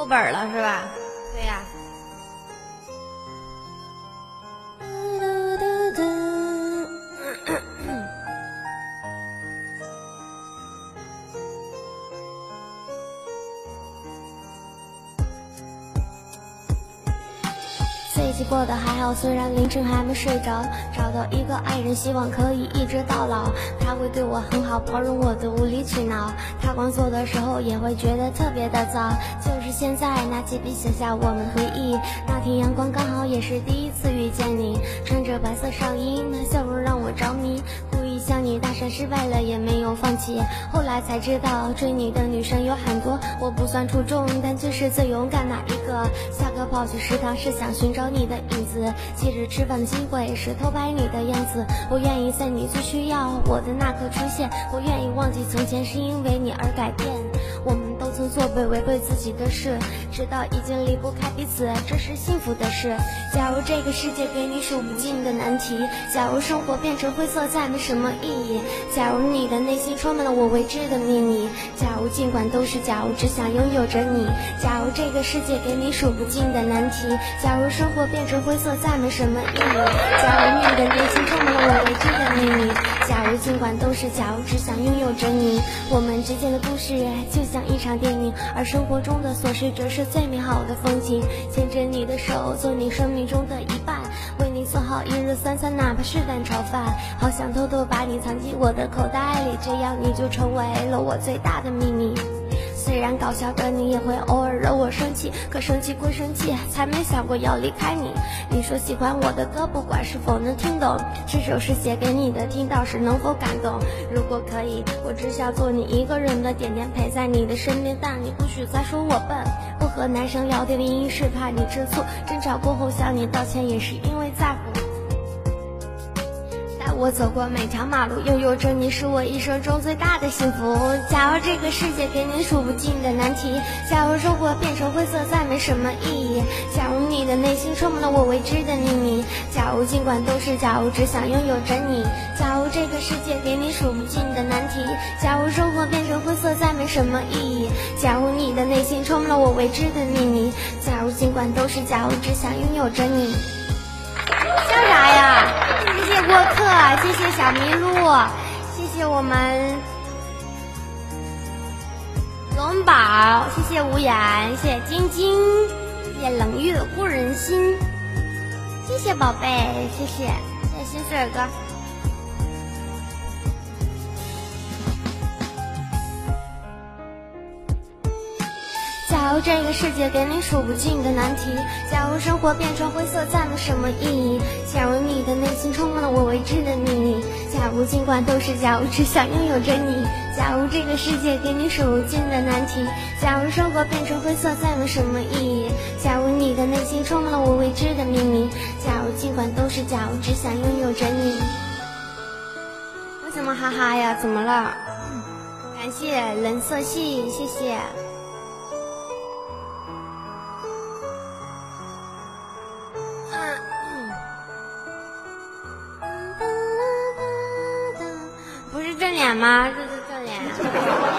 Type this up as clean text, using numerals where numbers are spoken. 副本了是吧？对呀、啊。 最近过得还好，虽然凌晨还没睡着。找到一个爱人，希望可以一直到老。他会对我很好，包容我的无理取闹。他工作的时候也会觉得特别的糟。就是现在，拿起笔写下我们回忆。那天阳光刚好，也是第一次遇见你。穿着白色上衣，那笑容让我着迷。 向你搭讪失败了也没有放弃，后来才知道追你的女生有很多，我不算出众，但却是最勇敢那一个。下课跑去食堂是想寻找你的影子，借着吃饭的机会是偷拍你的样子。我愿意在你最需要我的那刻出现，我愿意忘记从前是因为你而改变。我们都曾做过违背自己的事，直到已经离不开彼此，这是幸福的事。假如这个世界给你数不尽的难题，假如生活变成灰色，再没什么 意义。假如你的内心充满了我未知的秘密，假如尽管都是假如，只想拥有着你。假如这个世界给你数不尽的难题，假如生活变成灰色，再没什么意义。假如你的内心充满了我未知的秘密，假如尽管都是假如，只想拥有着你。我们之间的故事就像一场电影，而生活中的琐事则是最美好的风景。牵着你的手，做你生命中的一半。 做好一日三餐，哪怕是蛋炒饭，好想偷偷把你藏进我的口袋里，这样你就成为了我最大的秘密。虽然搞笑的你也会偶尔惹我生气，可生气归生气，才没想过要离开你。你说喜欢我的歌，不管是否能听懂，这首是写给你的，听到时能否感动？如果可以，我只想做你一个人的点点，陪在你的身边，但你不许再说我笨。 和男生聊天的原因是怕你吃醋，争吵过后向你道歉也是因为在乎。带我走过每条马路，拥有着你是我一生中最大的幸福。假如这个世界给你数不尽的难题，假如生活变成灰色，再没什么意义。假如你的内心充满了我未知的秘密，假如尽管都是假如，只想拥有着你。假如这个世界给你数不尽的难题，假如生活变成灰色，再没什么意义。 假如你的内心充满了我未知的秘密，假如尽管都是假如，只想拥有着你。笑啥呀？谢谢过客，谢谢小麋鹿，谢谢我们龙宝，谢谢无言，谢谢晶晶，谢谢冷月故人心，谢谢宝贝，谢谢，谢谢心碎哥。 假如这个世界给你数不尽的难题，假如生活变成灰色，再没什么意义。假如你的内心充满了我未知的秘密，假如尽管都是假如，只想拥有着你。假如这个世界给你数不尽的难题，假如生活变成灰色，再没什么意义。假如你的内心充满了我未知的秘密，假如尽管都是假如，只想拥有着你。为什么哈哈呀？怎么了？感谢冷色系，谢谢。 不是正脸吗？这是正脸。